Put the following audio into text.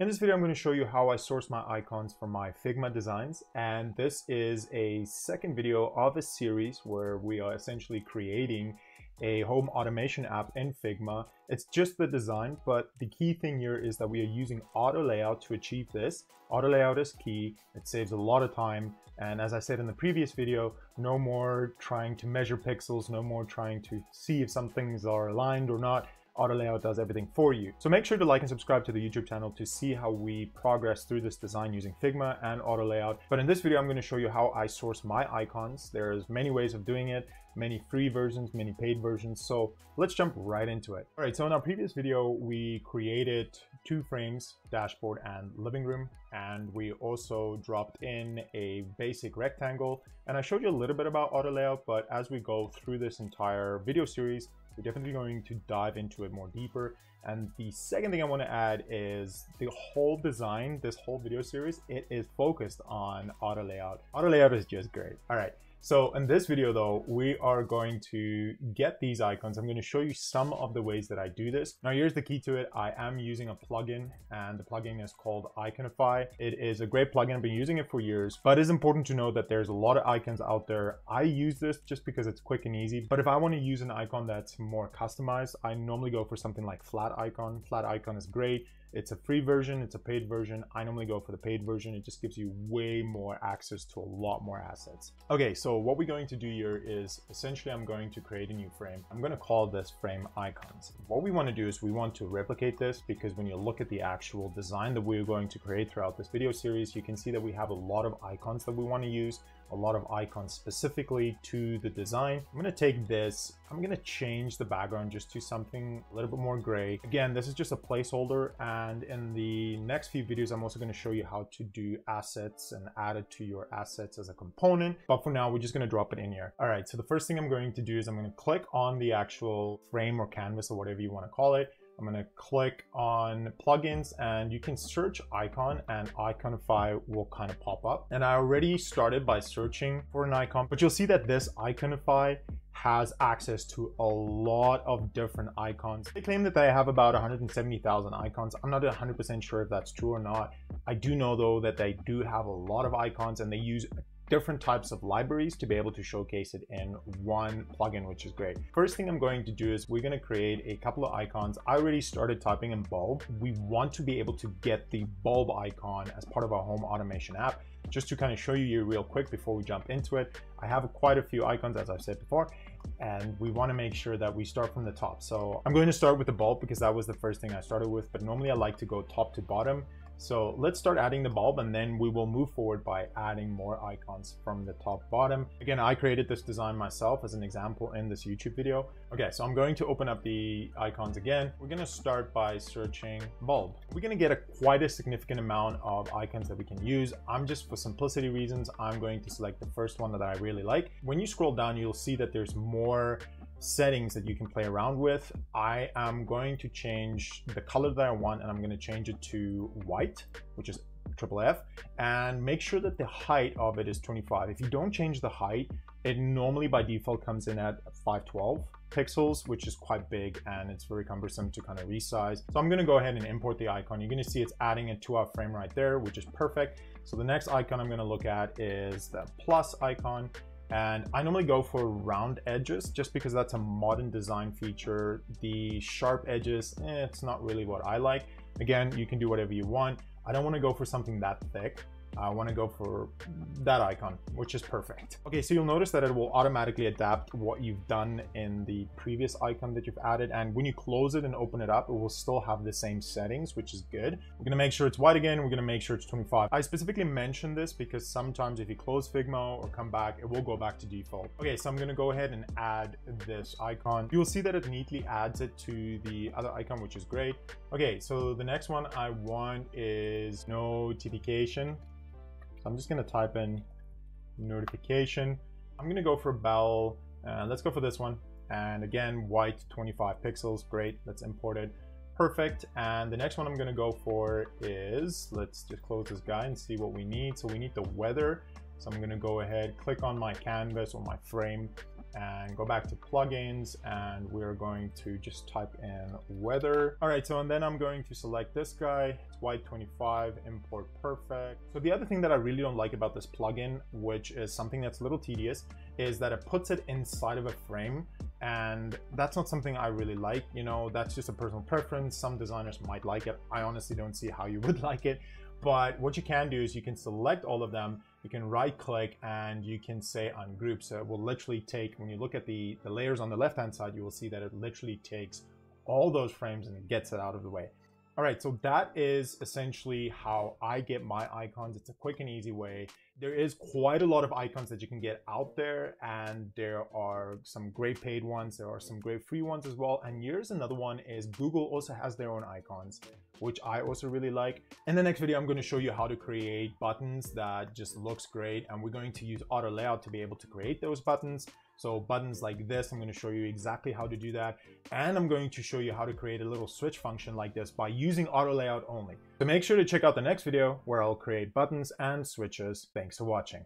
In this video, I'm going to show you how I source my icons from my Figma designs, and this is a second video of a series where we are essentially creating a home automation app in Figma. It's just the design, but the key thing here is that we are using Auto Layout to achieve this. Auto Layout is key, it saves a lot of time, and as I said in the previous video, no more trying to measure pixels, no more trying to see if some things are aligned or not. Auto Layout does everything for you. So make sure to like and subscribe to the YouTube channel to see how we progress through this design using Figma and Auto Layout. But in this video, I'm going to show you how I source my icons. There's many ways of doing it, many free versions, many paid versions. So let's jump right into it. All right, so in our previous video, we created two frames, dashboard and living room. And we also dropped in a basic rectangle. And I showed you a little bit about Auto Layout, but as we go through this entire video series, we're definitely going to dive into it more deeper. And the second thing I want to add is the whole design, this whole video series, it is focused on Auto Layout. Auto Layout is just great. All right. So in this video though, we are going to get these icons. I'm going to show you some of the ways that I do this. Now here's the key to it. I am using a plugin, and the plugin is called Iconify. It is a great plugin. I've been using it for years, but it's important to know that there's a lot of icons out there. I use this just because it's quick and easy, but if I want to use an icon that's more customized, I normally go for something like Flat Icon. Flat Icon is great. It's a free version, it's a paid version. I normally go for the paid version. It just gives you way more access to a lot more assets. Okay, so what we're going to do here is essentially I'm going to create a new frame. I'm going to call this frame icons. What we want to do is we want to replicate this, because when you look at the actual design that we're going to create throughout this video series, you can see that we have a lot of icons that we want to use, a lot of icons specifically to the design. I'm going to take this, I'm going to change the background just to something a little bit more gray. Again, this is just a placeholder, and in the next few videos I'm also going to show you how to do assets and add it to your assets as a component, but for now we're just going to drop it in here. All right, so the first thing I'm going to do is I'm going to click on the actual frame or canvas or whatever you want to call it. I'm going to click on plugins, and you can search icon, and Iconify will kind of pop up. And I already started by searching for an icon, but you'll see that this Iconify has access to a lot of different icons. They claim that they have about 170,000 icons. I'm not 100% sure if that's true or not. I do know though that they do have a lot of icons, and they use different types of libraries to be able to showcase it in one plugin, which is great. First thing I'm going to do is we're going to create a couple of icons. I already started typing in bulb. We want to be able to get the bulb icon as part of our home automation app. Just to kind of show you here real quick before we jump into it, I have quite a few icons, as I've said before, and we want to make sure that we start from the top. So I'm going to start with the bulb because that was the first thing I started with, but normally I like to go top to bottom. So let's start adding the bulb, and then we will move forward by adding more icons from the top bottom. Again, I created this design myself as an example in this YouTube video. Okay, so I'm going to open up the icons again. We're gonna start by searching bulb. We're gonna get quite a significant amount of icons that we can use. I'm just, for simplicity reasons, I'm going to select the first one that I really like. When you scroll down, you'll see that there's more settings that you can play around with. I am going to change the color that I want, and I'm going to change it to white, which is triple F, and make sure that the height of it is 25. If you don't change the height, it normally by default comes in at 512 pixels, which is quite big, and it's very cumbersome to kind of resize. So I'm going to go ahead and import the icon. You're going to see it's adding it to our frame right there, which is perfect. So the next icon I'm going to look at is the plus icon. And I normally go for round edges just because that's a modern design feature. The sharp edges, it's not really what I like. Again, you can do whatever you want. I don't want to go for something that thick. I want to go for that icon, which is perfect. Okay, so you'll notice that it will automatically adapt what you've done in the previous icon that you've added. And when you close it and open it up, it will still have the same settings, which is good. We're going to make sure it's white again. We're going to make sure it's 25. I specifically mentioned this because sometimes if you close Figma or come back, it will go back to default. Okay, so I'm going to go ahead and add this icon. You'll see that it neatly adds it to the other icon, which is great. Okay, so the next one I want is notification. So I'm just going to type in notification. I'm going to go for bell. Let's go for this one. And again, white, 25 pixels. Great. Let's import it. Perfect. And the next one I'm going to go for is, let's just close this guy and see what we need. So we need the weather. So I'm going to go ahead, click on my canvas or my frame, and go back to plugins, and we're going to just type in weather. All right, so and then I'm going to select this guy. It's white 25, import perfect. So the other thing that I really don't like about this plugin, which is something that's a little tedious, is that it puts it inside of a frame, and that's not something I really like. You know, that's just a personal preference. Some designers might like it. I honestly don't see how you would like it. But what you can do is you can select all of them, you can right click, and you can say ungroup. So it will literally take, when you look at the layers on the left hand side, you will see that it literally takes all those frames and it gets it out of the way. All right, so that is essentially how I get my icons. It's a quick and easy way. There is quite a lot of icons that you can get out there, and there are some great paid ones, there are some great free ones as well, and here's another one is Google also has their own icons, which I also really like. In the next video, I'm going to show you how to create buttons that just looks great, and we're going to use Auto Layout to be able to create those buttons. So buttons like this, I'm going to show you exactly how to do that. And I'm going to show you how to create a little switch function like this by using Auto Layout only. So make sure to check out the next video where I'll create buttons and switches. Thanks for watching.